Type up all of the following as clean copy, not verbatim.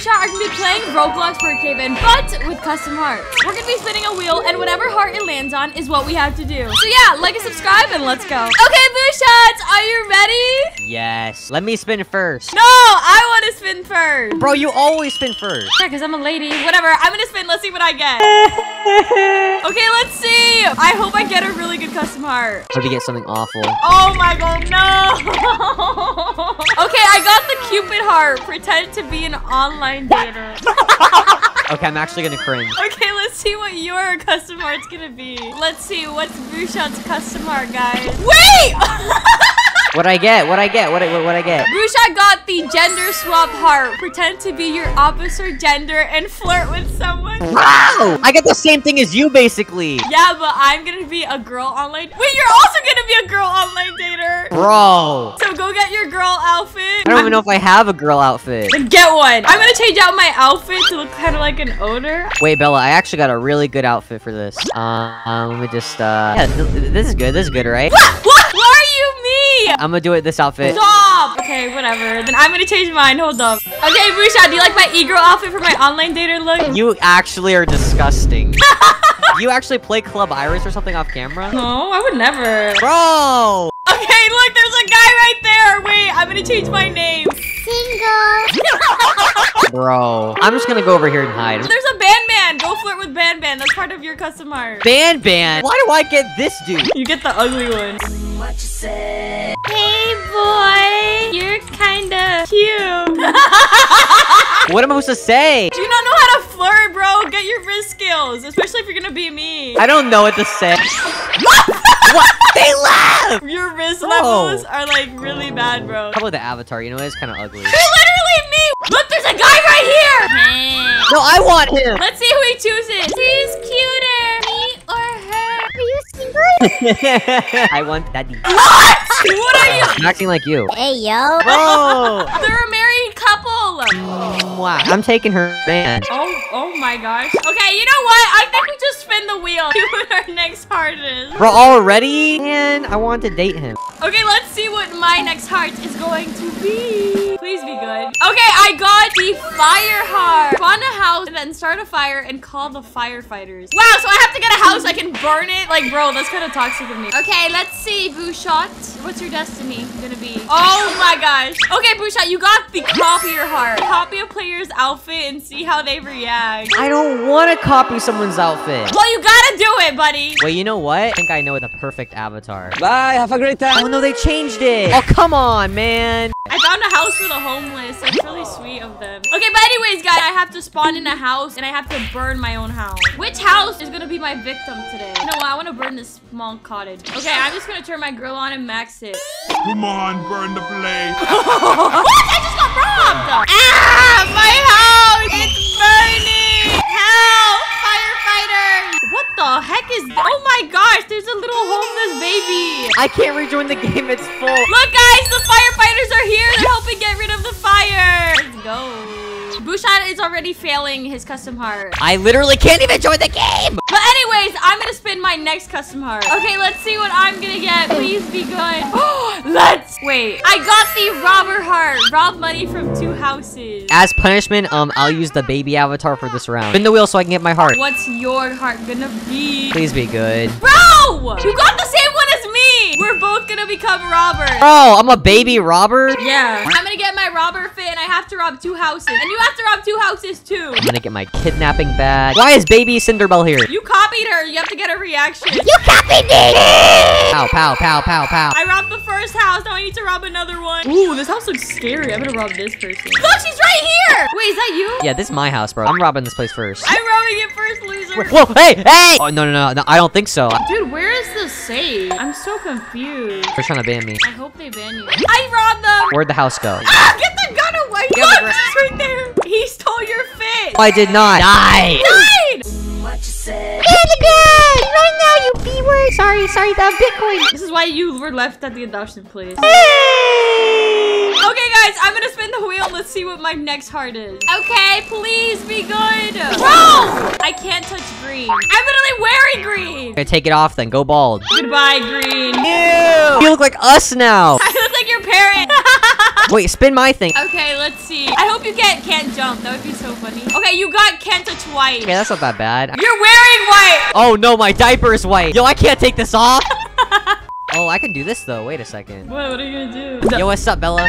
Booshot are going to be playing Roblox Brookhaven, but with custom hearts. We're going to be spinning a wheel, and whatever heart it lands on is what we have to do. So yeah, like and subscribe, and let's go. Okay, Booshot, are you ready? Yes. Let me spin first. No, I want to spin first. Bro, you always spin first. Yeah, because I'm a lady. Whatever, I'm going to spin. Let's see what I get. Okay, let's see. I hope I get a really good custom heart. I hope you get something awful. Oh my god, no. Okay, I got the Cupid heart. Pretend to be an online dater. Okay, I'm actually gonna cringe. Okay, let's see what your custom heart's gonna be. Let's see, what's Booshot's custom heart, guys? Wait! What'd I get? What'd I get? What'd I get? Booshot got the gender swap heart. Pretend to be your opposite gender and flirt with someone. Wow! I got the same thing as you, basically. Yeah, but I'm gonna be a girl online. Wait, you're also gonna be a girl online dater. Bro. So go get your girl outfit. I don't even know if I have a girl outfit. Then get one. I'm gonna change out my outfit to look kind of like an owner. Wait, Bella, I actually got a really good outfit for this. Let me just, yeah, this is good. This is good, right? What? What are you? I'm gonna do it this outfit. Stop! Okay, whatever. Then I'm gonna change mine. Hold up. Okay, Booshot, do you like my e-girl outfit for my online dater look? You actually are disgusting. You actually play Club Iris or something off camera? No, I would never. Bro! Okay, look, there's a guy right there. Wait, I'm gonna change my name. Single. Bro, I'm just gonna go over here and hide. There's a band man. Go flirt with band man. That's part of your custom art. Band man? Why do I get this dude? You get the ugly one. What you say? Hey boy, you're kinda cute. What am I supposed to say? Do you not know how to flirt, bro? Get your wrist skills, especially if you're gonna be me. I don't know what to say. What? They laugh! Your wrist levels are like really bad, bro. How about the avatar? You know, it's kind of ugly. You're literally me! Look, there's a guy right here! Hey. No, I want him! Let's see who he chooses. Who's cuter, me or her? Are you single? I want daddy. What? What are you? I'm acting like you. Hey, yo. Bro! They're a married couple! Wow, I'm taking her man. Oh my gosh. Okay, you know what? I think we just spin the wheel. See what our next heart is. Bro, already? Man, I want to date him. Okay, let's see what my next heart is going to be. Please be good. Okay, I got the fire heart. Spawn a house and then start a fire and call the firefighters. Wow, so I have to get a house so I can burn it? Like, bro, that's kind of toxic of me. Okay, let's see, Booshot. What's your destiny gonna be? Oh my gosh. Okay, Booshot, you got the copier heart. Copy a player's outfit and see how they react. I don't want to copy someone's outfit. Well, you gotta do it, buddy. Wait, you know what? I think I know the perfect avatar. Bye, have a great time. No, they changed it. Oh, come on, man. I found a house for the homeless. That's really sweet of them. Okay, but anyways, guys, I have to spawn in a house and I have to burn my own house. Which house is gonna be my victim today? You know what? I want to burn this small cottage. Okay, I'm just gonna turn my grill on and max it. Come on, burn the place. What? I just got robbed. Ah, my house. It's burning. Help. What the heck is... Oh my gosh, there's a little homeless baby. I can't rejoin the game, it's full. Look guys, the firefighters are here. They're helping get rid of the fire. Let's go. Booshot is already failing his custom heart. I literally can't even join the game. But anyways, I'm going to spin my next custom heart. Okay, let's see what I'm going to get. Please be good. Let's... Wait. I got the robber heart. Rob money from two houses. As punishment, I'll use the baby avatar for this round. Spin the wheel so I can get my heart. What's your heart going to be? Please be good. Bro! You got the same one as me! We're both going to become robbers. Bro, I'm a baby robber? Yeah. I'm going to get my robber fit and I have to rob two houses. And you have to rob two houses too. I'm gonna get my kidnapping badge. Why is baby Cinderbelle here? You copied her. You have to get a reaction. You copied me! Pow, pow, pow, pow, pow. I robbed the first house. Now I need to rob another one. Ooh, this house looks scary. I'm gonna rob this person. Look, she's right here! Wait, is that you? Yeah, this is my house, bro. I'm robbing this place first. I'm robbing it first, loser. Whoa, hey, hey! Oh, no, I don't think so. Dude, where is the safe? I'm so confused. They're trying to ban me. I hope they ban you. I robbed them! Where'd the house go? Ah, get the gun away! Look, it's right there! He stole your fit! I did not. Die! Died! What you said? Get the gun! Right now, you B-word! Sorry, Bitcoin! This is why you were left at the adoption place. Hey! Okay, guys, I'm gonna spin the wheel. Let's see what my next heart is. Okay, please be good! Bro! I can't touch green. I'm literally wearing green! Okay, take it off then. Go bald. Goodbye, green. Ew! You look like us now! I look like your parents! Wait, spin my thing. Okay, let's see. I hope you can't jump. That would be so funny. Okay, you got Kenta twice. Okay, that's not that bad. You're wearing white. Oh no, my diaper is white. Yo, I can't take this off. Oh, I can do this though. Wait a second. What are you gonna do? Yo, what's up, Bella?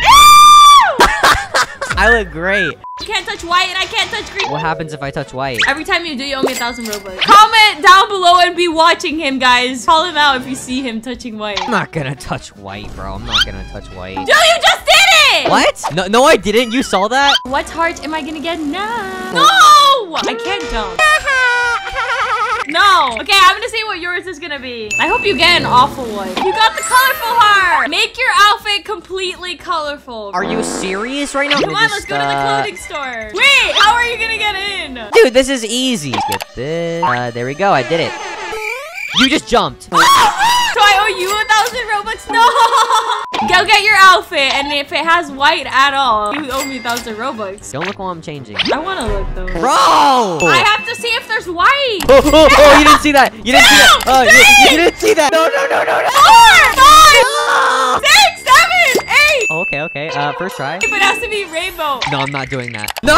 I look great. You can't touch white and I can't touch green. What happens if I touch white? Every time you do, you owe me 1,000 Robux. Comment down below and be watching him, guys. Call him out if you see him touching white. I'm not gonna touch white, bro. I'm not gonna touch white. Dude, you just did it! What? No, I didn't. You saw that? What heart am I gonna get now? No! I can't jump. No. Okay, I'm gonna see what yours is gonna be. I hope you get an awful one. You got the colorful heart. Make your outfit completely colorful. Are you serious right now? Come on, let's go to the clothing store. Wait, how are you gonna get in? Dude, this is easy. Get this. There we go. I did it. You just jumped. So I owe you 1,000 Robux? No. Go get your outfit, and if it has white at all, you owe me 1,000 Robux. Don't look while I'm changing. I wanna look though. Bro! I have to see if there's white. Oh, you didn't see that. You didn't see that. Oh, you didn't see that. No. 4, 5, 6, 7, 8. Oh, okay. First try. But it has to be rainbow. No, I'm not doing that. No!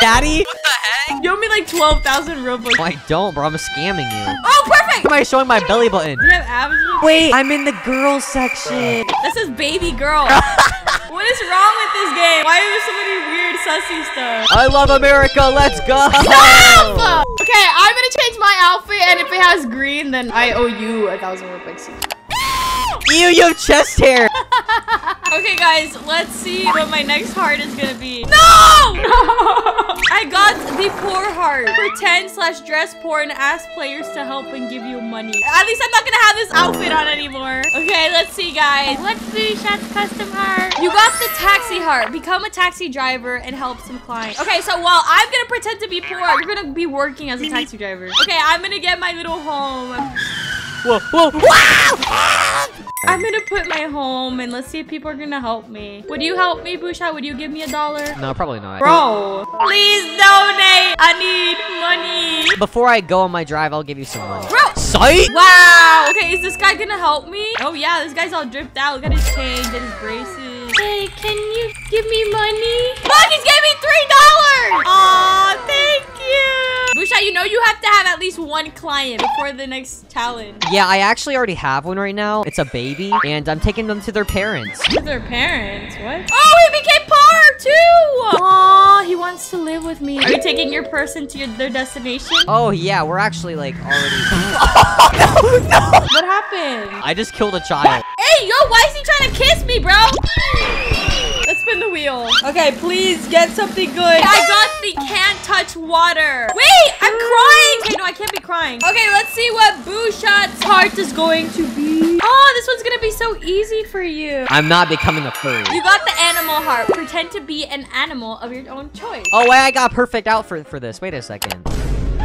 Daddy? What the heck? You owe me like 12,000 Robux. No, I don't, bro. I'm scamming you. Oh, perfect! Why am I showing my belly button? Do you have abs? Wait, I'm in the girl section. This is baby girl. What is wrong with this game? Why are there so many weird sussy stuff? I love America. Let's go. Stop! Okay, I'm gonna change my outfit, and if it has green, then I owe you 1,000 Robux. Ew, you have chest hair. Okay, guys, let's see what my next heart is gonna be. No! I got the poor heart. Pretend/dress poor and ask players to help and give you money. At least I'm not gonna have this outfit on anymore. Okay, let's see, guys. What's Booshot's custom heart? You got the taxi heart. Become a taxi driver and help some clients. Okay, so while I'm gonna pretend to be poor, you're gonna be working as a taxi driver. Okay, I'm gonna get my little home. Whoa! I'm gonna put my home and let's see if people are gonna help me. Would you help me, Booshot? Would you give me $1? No, probably not. Bro, please donate. I need money. Before I go on my drive, I'll give you some money. Bro. Sight. Wow. Okay, is this guy gonna help me? Oh yeah, this guy's all dripped out. Look at his chain and his braces. Hey, can you give me money? Look, he's gave me $3. Aw, thank you. Booshot, you know you have to have at least one client before the next challenge. Yeah, I actually already have one right now. It's a baby, and I'm taking them to their parents. To their parents? What? Oh, he became poor, too! Aw, he wants to live with me. Are you taking your person to their destination? Oh, yeah. We're actually, like, already... Oh, no! What happened? I just killed a child. Hey, yo, why is he trying to kiss me, bro? Spin the wheel. Okay, please get something good. I got the can't touch water. Wait, I'm crying. Okay, no, I can't be crying. Okay, let's see what Booshot's heart is going to be. Oh, this one's gonna be so easy for you. I'm not becoming a furry. You got the animal heart. Pretend to be an animal of your own choice. Oh, wait, I got a perfect outfit for this. Wait a second.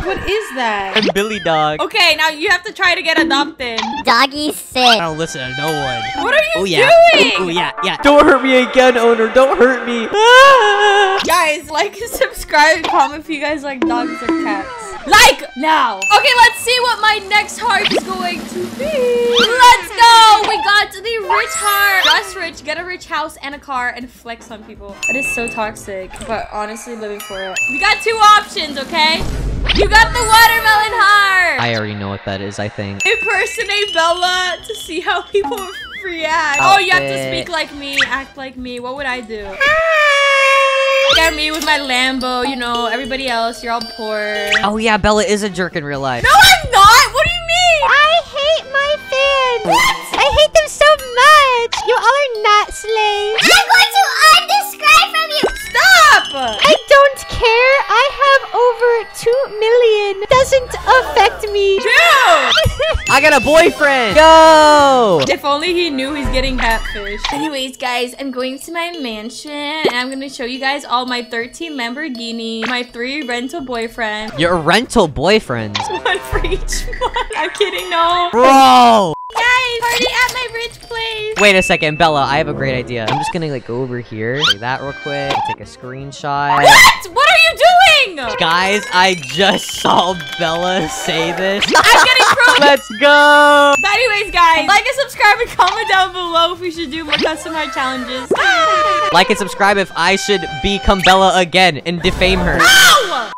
What is that? A billy dog. Okay, now you have to try to get adopted. Doggy sick. I don't listen to no one. What are you doing? Oh, yeah. Don't hurt me again, owner. Don't hurt me. Ah. Guys, like, subscribe, comment if you guys like dogs or cats. Like now. Okay, let's see what my next heart is going to be. Let's go. We got the rich heart. Dress rich, get a rich house and a car and flex on people. That is so toxic, but honestly, living for it. We got two options, okay? You got the watermelon heart! I already know what that is, I think. Impersonate Bella to see how people react. Oh, you have to speak like me, act like me. What would I do? Get me with my Lambo, you know, everybody else, you're all poor. Oh yeah, Bella is a jerk in real life. No, I'm not! What do you mean? I hate my fans! What? I hate them so much! You all are not slaves. I'm going to unsubscribe from you! Stop! I don't care. I have over 2 million. Doesn't affect me. Dude! I got a boyfriend. Yo! If only he knew he's getting catfish. Anyways, guys, I'm going to my mansion, and I'm going to show you guys all my 13 Lamborghini, my 3 rental boyfriends. Your rental boyfriends? One for each one. I'm kidding, no. Bro! Guys, party at my rich place. Wait a second, Bella. I have a great idea. I'm just gonna like go over here, say that real quick, take a screenshot. What? What are you doing? go. Guys, I just saw Bella say this. I'm getting pro. Let's go. But anyways, guys, like and subscribe and comment down below if we should do more custom heart challenges. Like and subscribe if I should become Bella again and defame her. No!